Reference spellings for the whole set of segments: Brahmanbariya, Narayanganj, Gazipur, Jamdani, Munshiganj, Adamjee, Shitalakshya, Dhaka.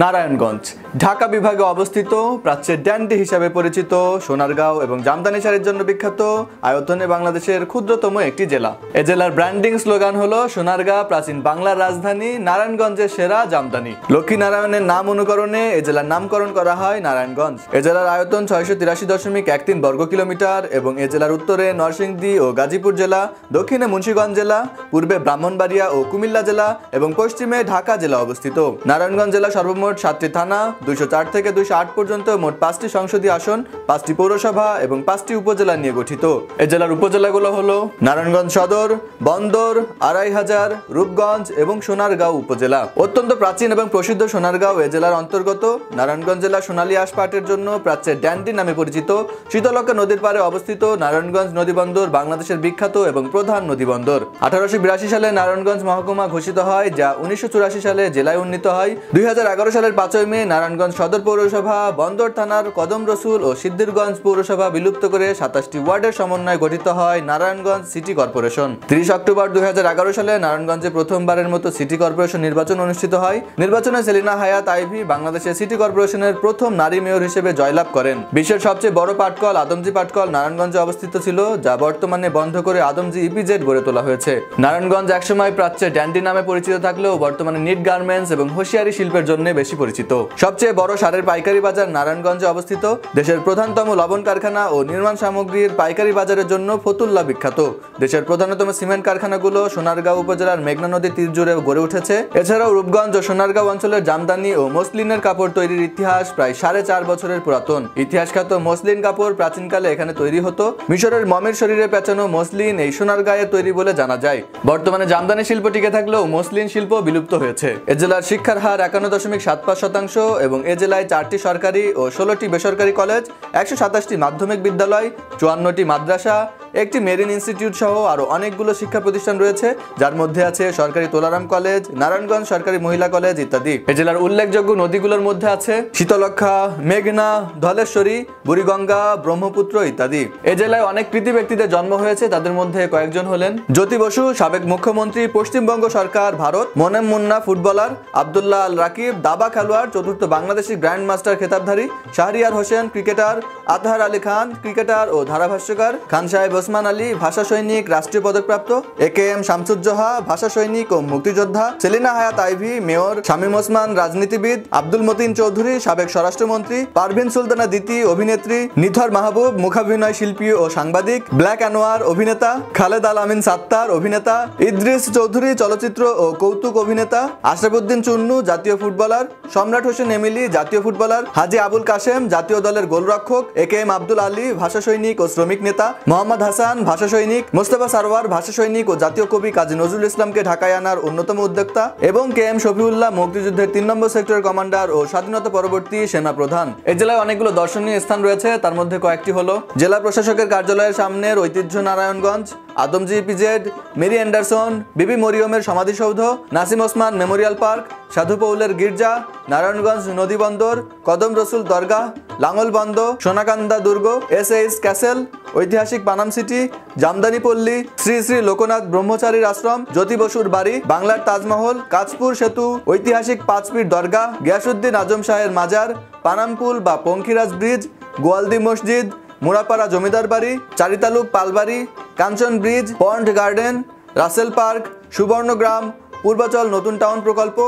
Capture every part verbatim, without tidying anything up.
नारायणगंज ढाका विभागे अवस्थित प्राच्य डैंडी हिसाबे परिचित सोनारगांव एवं जामदानी शाड़ीर जन्य विख्यात आयतने बांग्लादेशेर क्षुद्रतम एकटी जिला। ए जिलार ब्रैंडिंग स्लोगान हलो सोनारगांव प्राचीन बांगलार राजधानी नारायणगंजेर सेरा जामदानी। लक्ष्मी नारायणेर नाम अनुकरणे ए जिलार नामकरण करा हय नारायणगंज। ए जिलार आयतन छयश तिराशी दशमिक एक तीन वर्ग किलोमीटर और ए जिलार उत्तरे नरसिंदी और गाजीपुर जिला, दक्षिणे मुंशीगंज जिला, पूर्वे ब्राह्मणबाड़िया और कुमिल्ला जिला और पश्चिमे ढाका जिला अवस्थित। नारायणगंज जिला सर्व मोट सातटी थाना, दुशो चार थेके दुशो आठ पर्यन्त मोट पांचटी संसदीय आसन, पांचटी पौरसभा एवं पांचटी उपजेला निये गठित। ए जिलार उपजेलागुलो हलो नारायणगंज सदर, बंदर, आढ़ाई हजार, रूपगंज एवं सोनारगांव उपजेला। अत्यंत प्राचीन एवं प्रसिद्ध सोनारगांव ए जिलार अंतर्गत। नारायणगंज जिला सोनाली आशपाटेर जन्य प्राच्येर डैंडी नामे परिचित। शीतलक्ष्या नदीर पारे अवस्थित नारायणगंज नदीबंदर बांग्लादेशेर विख्यात एवं प्रधान नदीबंदर। अठारोशो बिराशी साले नारायणगंज महकुमा घोषित हय, जा उन्नीसशो चौराशी साले जिलाय उन्नीत हय। दुई हजार एगारो साल पाँच मे नारायणगंज सदर पौरसभा बंदर थानार कदम रसुल और सिद्धिरगंज पौरसभा विलुप्त करे सत्ताईसटी वार्डर समन्वय गठित हय नारायणगंज सिटी कॉर्पोरेशन। तीस अक्टोबर दुई हजार एगारो साले नारायणगंजे प्रथमबारेर मतो सिटी कॉर्पोरेशन निर्वाचन अनुष्ठित हय। निर्वाचने सेलिना हायात आइवी बांग्लादेशेर सिटी कॉर्पोरेशनेर प्रथम नारी मेयर हिसेबे जयलाभ करें। विश्वेर सबचेये बड़ो पाटकल आदमजी पाटकल नारायणगंजे अवस्थित छिलो, जा बर्तमाने बंध करे आदमजी इपिजेड गड़े तोला हयेछे। नारायणगंज एकसमय प्राच्य डैंडी नामे परिचित थाकलेओ बर्तमाने निट गार्मेंट्स एवं होशियारी शिल्पेर जन्य বেশি পরিচিত। সবচেয়ে বড় সারের পাইকারি বাজার নারায়ণগঞ্জে অবস্থিত। দেশের প্রধানতম লবণ কারখানা ও নির্মাণ সামগ্রীর পাইকারি বাজারের জন্য ফতুল্লা বিখ্যাত। দেশের প্রধানতম সিমেন্ট কারখানাগুলো সোনারগাঁও উপজেলার মেঘনা নদীর তীর জুড়ে গড়ে উঠেছে। এছাড়াও রূপগঞ্জ ও সোনারগাঁও অঞ্চলের জামদানি ও মসলিনের কাপড় তৈরির ইতিহাস প্রায় সাড়ে চার বছরের পুরাতন। ইতিহাস খ্যাত মসলিন কাপড় প্রাচীনকালে এখানে তৈরি হতো। মিশরের মমের শরীরে পেঁচানো মসলিন এই সোনারগাঁয়ে তৈরি বলে জানা যায়। বর্তমানে জামদানি শিল্প টিকে থাকলেও মসলিন শিল্প বিলুপ্ত হয়েছে। এ জেলার শিক্ষার হার একান্ন দশমিক সাত পাঁচ শতাংশ এবং এ জেলায় চারটি সরকারি ও ষোলোটি বেসরকারি কলেজ, একশো সাতাশটি মাধ্যমিক বিদ্যালয়, চুয়ান্নটি মাদ্রাসা, একটি মেরিন ইনস্টিটিউট সহ আরও অনেকগুলো শিক্ষা প্রতিষ্ঠান রয়েছে, যার মধ্যে আছে সরকারি তোলারাম কলেজ, নারায়ণগঞ্জ সরকারি মহিলা কলেজ ইত্যাদি। এ জেলার উল্লেখযোগ্য নদীগুলোর মধ্যে আছে শীতলক্ষ্যা, মেঘনা, ধলেশ্বরী, বুড়িগঙ্গা, ব্রহ্মপুত্র ইত্যাদি। এ জেলায় অনেক কৃতি ব্যক্তিদের জন্ম হয়েছে, তাদের মধ্যে কয়েকজন হলেন জ্যোতি বসু সাবেক মুখ্যমন্ত্রী, পশ্চিমবঙ্গ সরকার, ভারত, মোনেম মুন্না ফুটবলার, আবদুল্লাহ আল রাকিব দাবা খেলোয়াড়, চতুর্থ বাংলাদেশি গ্র্যান্ড মাস্টার খেতাবধারী, শাহরিয়ার হোসেন ক্রিকেটার, আদার আলী খান ক্রিকেটার ও ধারাভাষ্যকার, খান সাহেব ওসমান আলী ভাষা সৈনিক রাষ্ট্রীয় পদকপ্রাপ্ত, এ কে এম শামসুজ্জোহা ভাষা সৈনিক ও মুক্তিযোদ্ধা, সেলিনা হায়াত আইভি মেয়র, শামীম ওসমান রাজনীতিবিদ, আব্দুল মাতিন চৌধুরী সাবেক স্বরাষ্ট্রমন্ত্রী, পারভিন সুলতানা দিতি অভিনেত্রী, নিথর মাহবুব মুখাভিনয় শিল্পী ও সাংবাদিক, ব্ল্যাক আনোয়ার অভিনেতা, খালেদ আল আমিন সাত্তার অভিনেতা, ইদ্রিস চৌধুরী চলচ্চিত্র ও কৌতুক অভিনেতা, আশরাফুদ্দিন চুন্নু জাতীয় ফুটবলার, সম্রাট হোসেন এমিলি জাতীয় ফুটবলার, হাজি আবুল কাশেম জাতীয় দলের গোলরক্ষক, A K M Abdul Ali ভাষা সৈনিক ও শ্রমিক নেতা, মোহাম্মদ হাসান ভাষা সৈনিক, মুস্তাফা সারওয়ার ভাষা সৈনিক ও জাতীয় কবি কাজী নজরুল ইসলামকে ঢাকায় আনার অন্যতম উদ্যোক্তা এবং কে এম শফিউল্লাহ মুক্তিযুদ্ধের তিন নম্বর সেক্টর কমান্ডার ও স্বাধীনতা পরবর্তী সেনা প্রধান। এই জেলায় অনেকগুলো দর্শনীয় স্থান রয়েছে, তার মধ্যে কয়েকটি হলো জেলা প্রশাসকের কার্যালয়ের সামনের ঐতিহ্য Narayanganj, Adamjee PZ, Mary Anderson, Bibi মরিয়মের সমাধিসৌধ, নাসিম ওসমান মেমোরিয়াল পার্ক, সাধু পৌলের গির্জা, নারায়ণগঞ্জ নদীবন্দর, কদম রসুল দরগাহ, লাঙ্গলবন্দ, সোনাকান্দা দুর্গ, এস এইচ ক্যাসেল, ঐতিহাসিক পানাম সিটি, জামদানি পল্লী, শ্রী শ্রী লোকনাথ ব্রহ্মচারীর আশ্রম, জ্যোতি বসুর বাড়ি, বাংলার তাজমহল, কাঁচপুর সেতু, ঐতিহাসিক পাঁচপীর দরগাহ, গিয়াসুদ্দিন আজম শাহের মাজার, পানামপুল বা পঙ্খিরাজ ব্রিজ, গোয়ালদি মসজিদ, মুরাপাড়া জমিদার বাড়ি, Charitaluk Palbari, Kanchan bridge, pond garden, Russell park, Subarnagram, Purbachal নতুন টাউন প্রকল্প,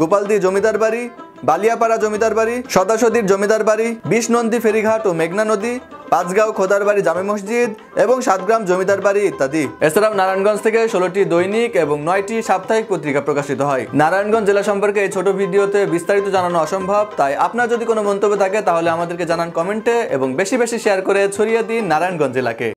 গোপালদি জমিদার বাড়ি, বালিয়াপাড়া জমিদার বাড়ি, সদাসদীর জমিদার বাড়ি, বিষ্ণন্দী ফেরিঘাট ও মেঘনা নদী, পাঁচগাঁও খোদার বাড়ি জামে মসজিদ এবং সাতগ্রাম জমিদার বাড়ি ইত্যাদি। এছাড়াও নারায়ণগঞ্জ থেকে ষোলোটি দৈনিক এবং নয়টি সাপ্তাহিক পত্রিকা প্রকাশিত হয়। নারায়ণগঞ্জ জেলা সম্পর্কে এই ছোট ভিডিওতে বিস্তারিত জানানো অসম্ভব, তাই আপনার যদি কোনো মন্তব্য থাকে তাহলে আমাদেরকে জানান কমেন্টে এবং বেশি বেশি শেয়ার করে ছড়িয়ে দিন নারায়ণগঞ্জ জেলাকে।